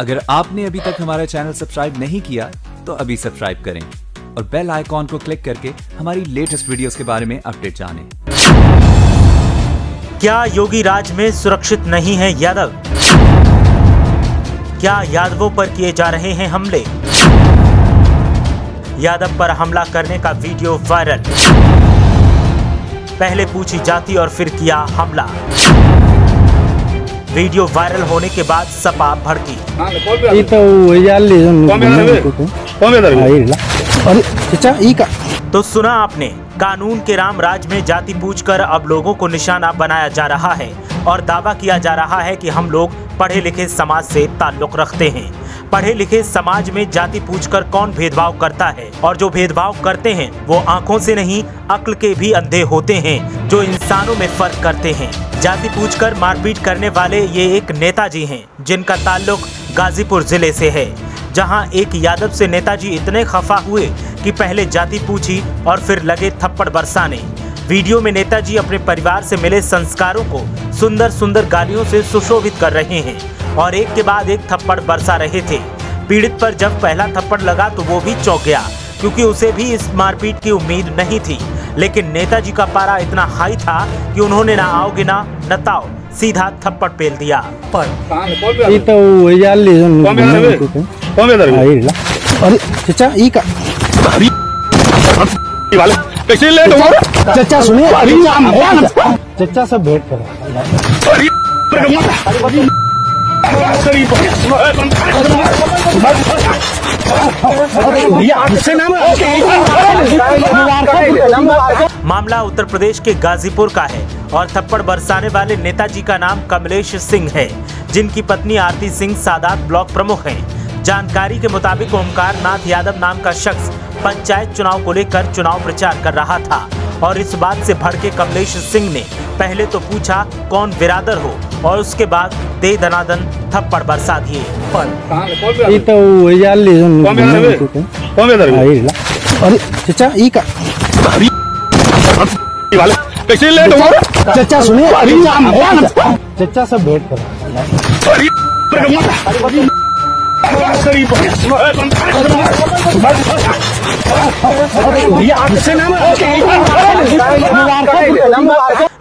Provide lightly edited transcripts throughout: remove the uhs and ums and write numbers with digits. अगर आपने अभी तक हमारा चैनल सब्सक्राइब नहीं किया तो अभी सब्सक्राइब करें और बेल आइकॉन को क्लिक करके हमारी लेटेस्ट वीडियोस के बारे में अपडेट जानें। क्या योगी राज में सुरक्षित नहीं है यादव? क्या यादवों पर किए जा रहे हैं हमले? यादव पर हमला करने का वीडियो वायरल। पहले पूछी जाति और फिर किया हमला। वीडियो वायरल होने के बाद सपा भड़की। तो सुना आपने, कानून के राम राज में जाति पूछकर अब लोगों को निशाना बनाया जा रहा है और दावा किया जा रहा है कि हम लोग पढ़े लिखे समाज से ताल्लुक रखते हैं। पढ़े लिखे समाज में जाति पूछकर कौन भेदभाव करता है, और जो भेदभाव करते हैं वो आंखों से नहीं अक्ल के भी अंधे होते हैं, जो इंसानों में फर्क करते हैं। जाति पूछकर मारपीट करने वाले ये एक नेताजी हैं, जिनका ताल्लुक गाजीपुर जिले से है, जहां एक यादव से नेताजी इतने खफा हुए कि पहले जाति पूछी और फिर लगे थप्पड़ बरसाने। वीडियो में नेताजी अपने परिवार से मिले संस्कारों को सुंदर सुंदर गालियों से सुशोभित कर रहे हैं और एक के बाद एक थप्पड़ बरसा रहे थे। पीड़ित पर जब पहला थप्पड़ लगा तो वो भी चौंक गया, क्योंकि उसे भी इस मारपीट की उम्मीद नहीं थी। लेकिन नेताजी का पारा इतना हाई था कि उन्होंने ना आओगे ना नताओ, सीधा थप्पड़ पेल दिया। चचा सब भेंट कर मामला उत्तर प्रदेश के गाजीपुर का है और थप्पड़ बरसाने वाले नेताजी का नाम कमलेश सिंह है, जिनकी पत्नी आरती सिंह सादात ब्लॉक प्रमुख हैं। जानकारी के मुताबिक ओमकार नाथ यादव नाम का शख्स पंचायत चुनाव को लेकर चुनाव प्रचार कर रहा था और इस बात से भड़के कमलेश सिंह ने पहले तो पूछा कौन बिरादर हो और उसके बाद दे दनादन थप्पड़ बरसा दिए। चचा सब भेंट कर।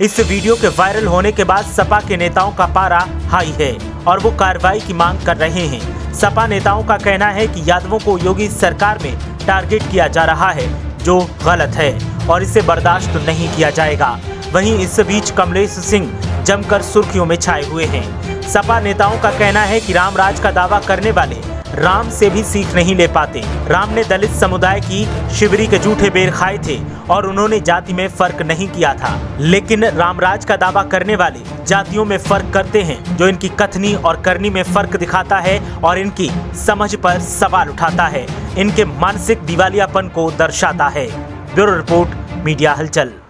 इस वीडियो के वायरल होने के बाद सपा के नेताओं का पारा हाई है और वो कार्रवाई की मांग कर रहे हैं। सपा नेताओं का कहना है कि यादवों को योगी सरकार में टारगेट किया जा रहा है, जो गलत है और इसे बर्दाश्त नहीं किया जाएगा। वहीं इस बीच कमलेश सिंह जमकर सुर्खियों में छाए हुए हैं। सपा नेताओं का कहना है कि राम राज का दावा करने वाले राम से भी सीख नहीं ले पाते। राम ने दलित समुदाय की शिवरी के जूठे बेर खाए थे और उन्होंने जाति में फर्क नहीं किया था, लेकिन रामराज का दावा करने वाले जातियों में फर्क करते हैं, जो इनकी कथनी और करनी में फर्क दिखाता है और इनकी समझ पर सवाल उठाता है, इनके मानसिक दिवालियापन को दर्शाता है। ब्यूरो रिपोर्ट, मीडिया हलचल।